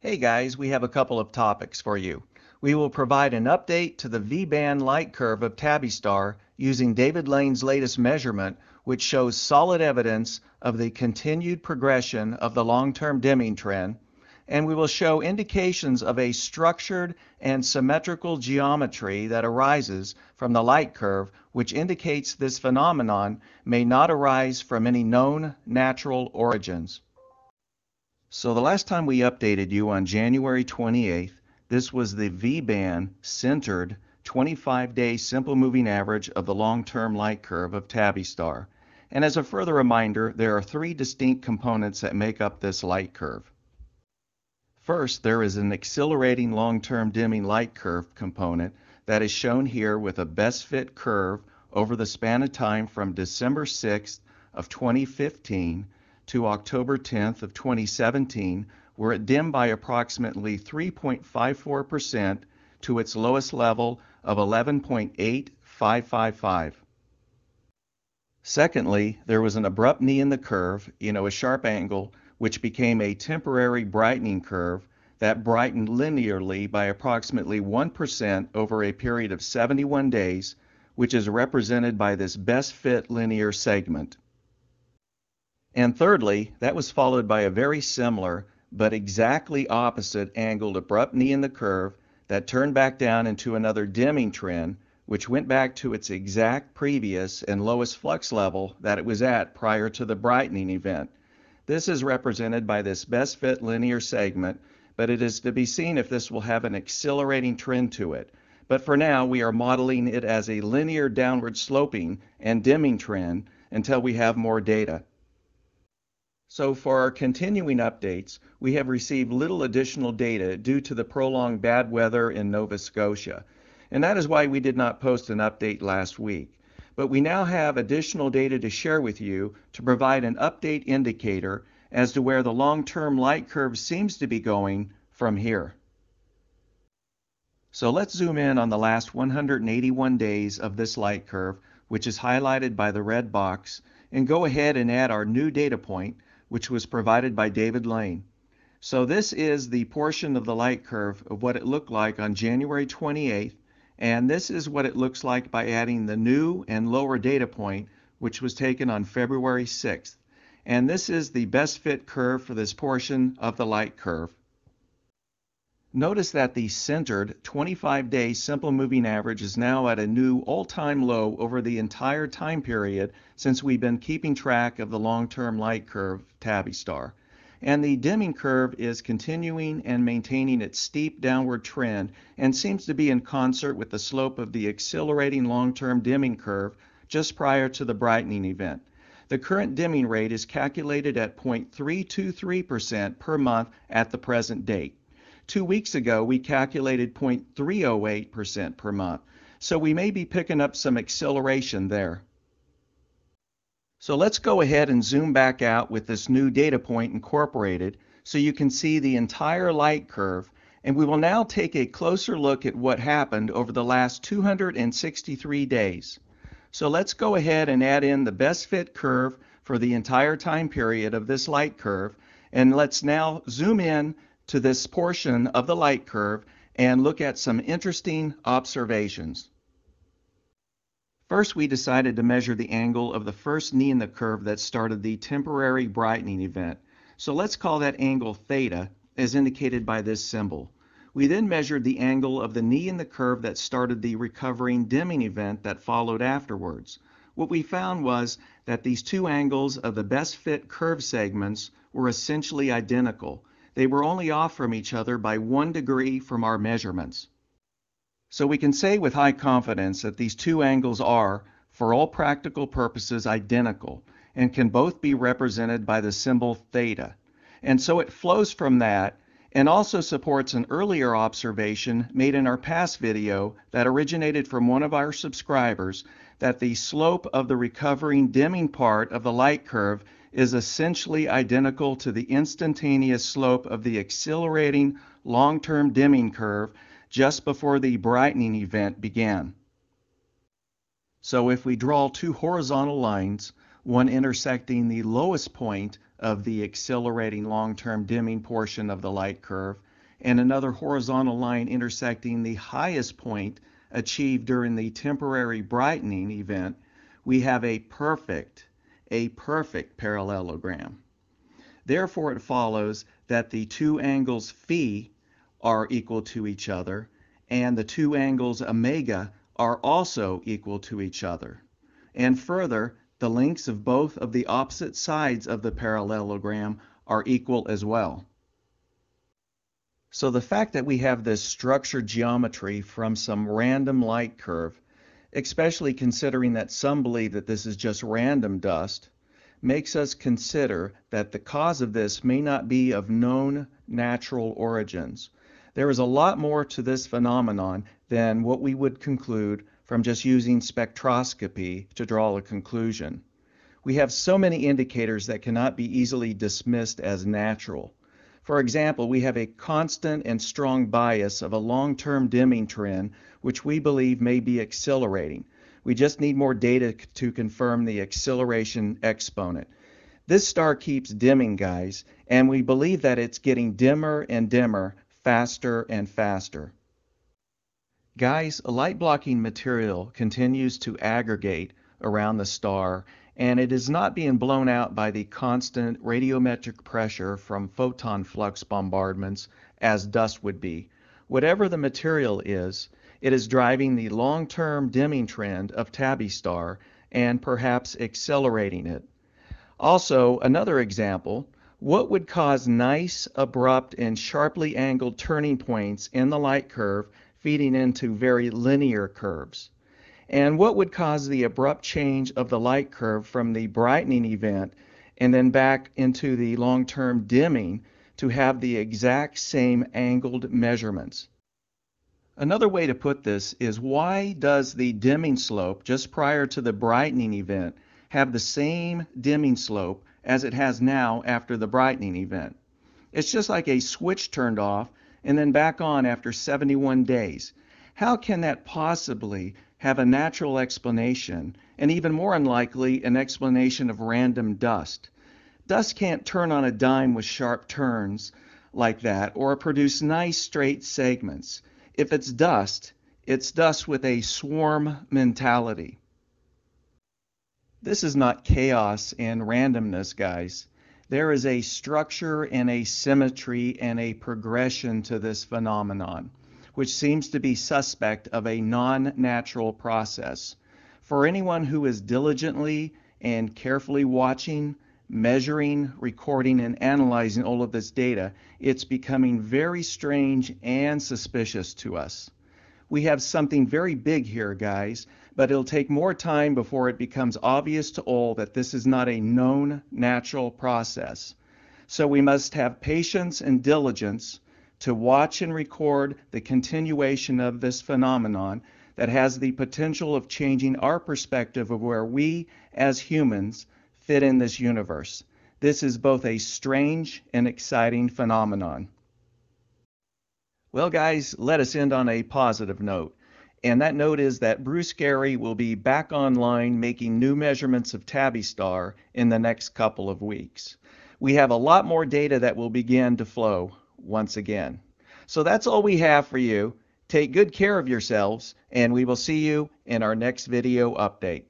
Hey guys, we have a couple of topics for you. We will provide an update to the V-band light curve of Tabby's Star using David Lane's latest measurement, which shows solid evidence of the continued progression of the long-term dimming trend, and we will show indications of a structured and symmetrical geometry that arises from the light curve, which indicates this phenomenon may not arise from any known natural origins. So the last time we updated you on January 28th, this was the V-band centered 25-day simple moving average of the long-term light curve of Tabby's Star. And as a further reminder, there are three distinct components that make up this light curve. First, there is an accelerating long-term dimming light curve component that is shown here with a best fit curve over the span of time from December 6th of 2015 to October 10th of 2017, where it dimmed by approximately 3.54% to its lowest level of 11.8555. Secondly, there was an abrupt knee in the curve, a sharp angle, which became a temporary brightening curve that brightened linearly by approximately 1% over a period of 71 days, which is represented by this best fit linear segment. And thirdly, that was followed by a very similar but exactly opposite angled abrupt knee in the curve that turned back down into another dimming trend, which went back to its exact previous and lowest flux level that it was at prior to the brightening event. This is represented by this best fit linear segment, but it is to be seen if this will have an accelerating trend to it. But for now, we are modeling it as a linear downward sloping and dimming trend until we have more data. So for our continuing updates, we have received little additional data due to the prolonged bad weather in Nova Scotia, and that is why we did not post an update last week. But we now have additional data to share with you to provide an update indicator as to where the long-term light curve seems to be going from here. So let's zoom in on the last 181 days of this light curve, which is highlighted by the red box, and go ahead and add our new data point, which was provided by David Lane. So this is the portion of the light curve of what it looked like on January 28th, and this is what it looks like by adding the new and lower data point, which was taken on February 6th. And this is the best fit curve for this portion of the light curve. Notice that the centered 25-day simple moving average is now at a new all-time low over the entire time period since we've been keeping track of the long-term light curve Tabby's Star. And the dimming curve is continuing and maintaining its steep downward trend and seems to be in concert with the slope of the accelerating long-term dimming curve just prior to the brightening event. The current dimming rate is calculated at 0.323% per month at the present date. 2 weeks ago, we calculated 0.308% per month, so we may be picking up some acceleration there. So let's go ahead and zoom back out with this new data point incorporated so you can see the entire light curve, and we will now take a closer look at what happened over the last 263 days. So let's go ahead and add in the best fit curve for the entire time period of this light curve, and let's now zoom in to this portion of the light curve and look at some interesting observations. First, we decided to measure the angle of the first knee in the curve that started the temporary brightening event. So let's call that angle theta, as indicated by this symbol. We then measured the angle of the knee in the curve that started the recovering dimming event that followed afterwards. What we found was that these two angles of the best fit curve segments were essentially identical. They were only off from each other by 1 degree from our measurements. So we can say with high confidence that these two angles are, for all practical purposes, identical and can both be represented by the symbol theta. And so it flows from that and also supports an earlier observation made in our past video that originated from one of our subscribers that the slope of the recovering dimming part of the light curve is essentially identical to the instantaneous slope of the accelerating long-term dimming curve just before the brightening event began. So if we draw two horizontal lines, one intersecting the lowest point of the accelerating long-term dimming portion of the light curve and another horizontal line intersecting the highest point achieved during the temporary brightening event, we have a perfect parallelogram. Therefore, it follows that the two angles phi are equal to each other, and the two angles omega are also equal to each other. And further, the lengths of both of the opposite sides of the parallelogram are equal as well. So the fact that we have this structured geometry from some random light curve, especially considering that some believe that this is just random dust, makes us consider that the cause of this may not be of known natural origins. There is a lot more to this phenomenon than what we would conclude from just using spectroscopy to draw a conclusion. We have so many indicators that cannot be easily dismissed as natural. For example, we have a constant and strong bias of a long-term dimming trend, which we believe may be accelerating. We just need more data to confirm the acceleration exponent. This star keeps dimming, guys, and we believe that it's getting dimmer and dimmer, faster and faster. Guys, light-blocking material continues to aggregate around the star, and it is not being blown out by the constant radiometric pressure from photon flux bombardments as dust would be. Whatever the material is, it is driving the long-term dimming trend of Tabby's Star and perhaps accelerating it. Also, another example, what would cause nice, abrupt, and sharply angled turning points in the light curve feeding into very linear curves? And what would cause the abrupt change of the light curve from the brightening event and then back into the long-term dimming to have the exact same angled measurements? Another way to put this is, why does the dimming slope just prior to the brightening event have the same dimming slope as it has now after the brightening event? It's just like a switch turned off and then back on after 71 days. How can that possibly have a natural explanation, and even more unlikely, an explanation of random dust? Dust can't turn on a dime with sharp turns like that or produce nice straight segments. If it's dust with a swarm mentality. This is not chaos and randomness, guys. There is a structure and a symmetry and a progression to this phenomenon, which seems to be suspect of a non-natural process. For anyone who is diligently and carefully watching, measuring, recording, and analyzing all of this data, it's becoming very strange and suspicious to us. We have something very big here, guys, but it'll take more time before it becomes obvious to all that this is not a known natural process. So we must have patience and diligence to watch and record the continuation of this phenomenon that has the potential of changing our perspective of where we as humans fit in this universe. This is both a strange and exciting phenomenon. Well, guys, let us end on a positive note. And that note is that Bruce Gary will be back online making new measurements of Tabby's Star in the next couple of weeks. We have a lot more data that will begin to flow once again. So that's all we have for you. Take good care of yourselves, and we will see you in our next video update.